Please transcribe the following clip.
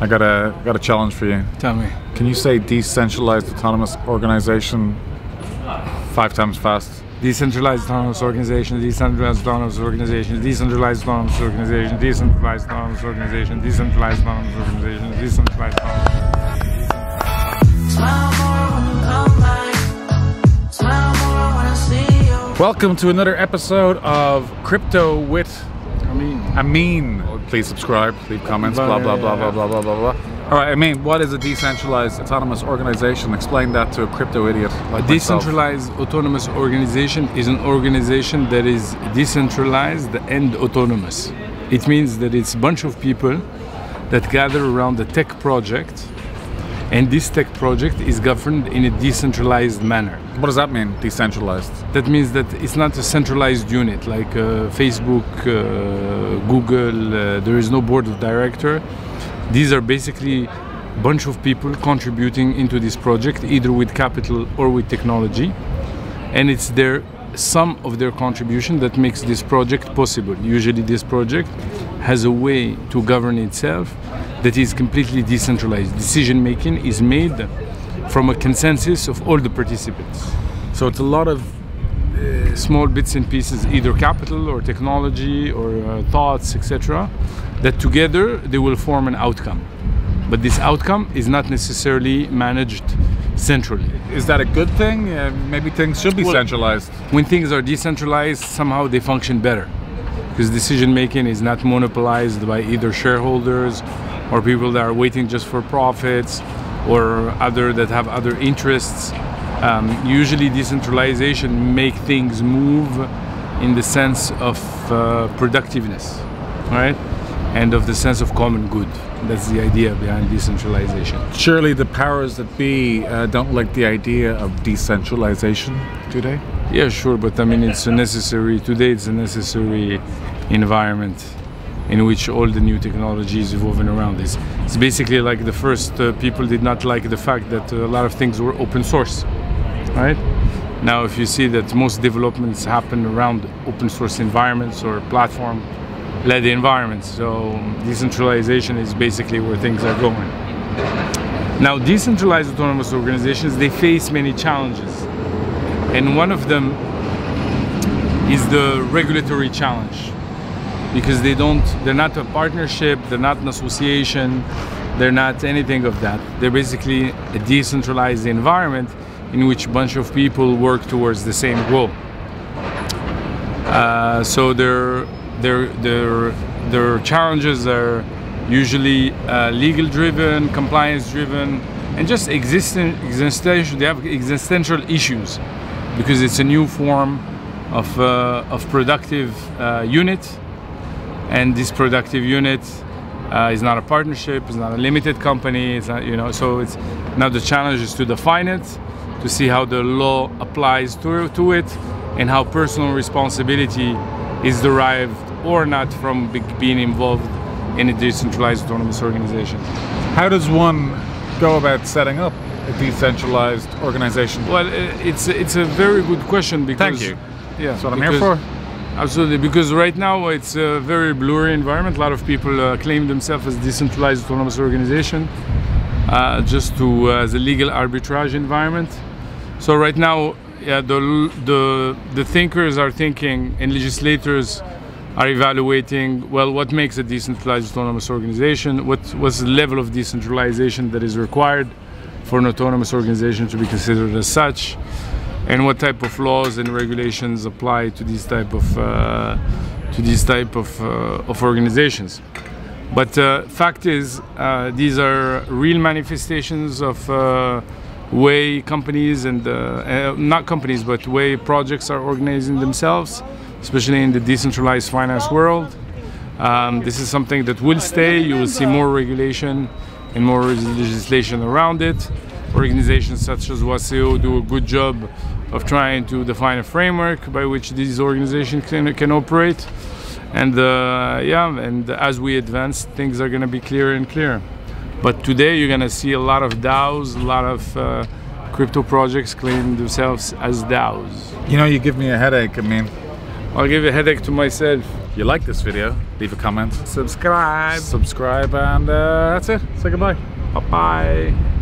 I got a challenge for you. Tell me. Can you say decentralized autonomous organization 5 times fast? Decentralized autonomous organization, decentralized autonomous organization, decentralized autonomous organization, decentralized autonomous organization, decentralized autonomous organization, decentralized autonomous organization. Welcome to another episode of Crypto with Amin. Please subscribe, leave comments, blah, blah, blah, blah, blah, blah, blah, blah. All right, Amin, what is a decentralized autonomous organization? Explain that to a crypto idiot like myself. A decentralized autonomous organization is an organization that is decentralized and autonomous. It means that it's a bunch of people that gather around a tech project, and this tech project is governed in a decentralized manner. What does that mean, decentralized? That means that it's not a centralized unit like Facebook, Google, there is no board of director. These are basically a bunch of people contributing into this project, either with capital or with technology. And it's their sum of their contribution that makes this project possible. Usually this project has a way to govern itself that is completely decentralized. Decision making is made from a consensus of all the participants. So it's a lot of small bits and pieces, either capital or technology or thoughts, etc., that together they will form an outcome. But this outcome is not necessarily managed centrally. Is that a good thing? Maybe things should be centralized. When things are decentralized, somehow they function better, because decision making is not monopolized by either shareholders or people that are waiting just for profits, or other that have other interests. Usually decentralization make things move in the sense of productiveness, right? And of the sense of common good. That's the idea behind decentralization. Surely the powers that be don't like the idea of decentralization, do they? Yeah, sure, but I mean, it's a necessary, today it's a necessary environment in which all the new technology is evolving around this. It's basically like the first people did not like the fact that a lot of things were open source, right? Now, if you see that most developments happen around open source environments or platform-led environments, so decentralization is basically where things are going. Now, decentralized autonomous organizations, they face many challenges, and one of them is the regulatory challenge. Because they're not a partnership, they're not an association, they're not anything of that. They're basically a decentralized environment in which a bunch of people work towards the same goal. So their challenges are usually legal-driven, compliance-driven, and just existential. They have existential issues because it's a new form of productive unit. And this productive unit is not a partnership, it's not a limited company, it's not, you know, so it's now the challenge is to define it, to see how the law applies to it, and how personal responsibility is derived or not from being involved in a decentralized autonomous organization. How does one go about setting up a decentralized organization? Well, it's a very good question because... Thank you. Yeah, that's what I'm here for. Absolutely, because right now it's a very blurry environment. A lot of people claim themselves as decentralized autonomous organization just to as a legal arbitrage environment. So right now, yeah, the thinkers are thinking and legislators are evaluating, well, what makes a decentralized autonomous organization? What's the level of decentralization that is required for an autonomous organization to be considered as such? And what type of laws and regulations apply to these type of organizations? But fact is, these are real manifestations of way companies and not companies, but way projects are organizing themselves, especially in the decentralized finance world. This is something that will stay. You will see more regulation and more legislation around it. Organizations such as Wasio do a good job of trying to define a framework by which these organizations can operate, and and as we advance, things are going to be clearer and clearer. But today you're going to see a lot of DAOs, a lot of crypto projects claiming themselves as DAOs. You know, you give me a headache. I mean, I'll give a headache to myself. you like this video, leave a comment, subscribe, and that's it. Say goodbye. Bye bye.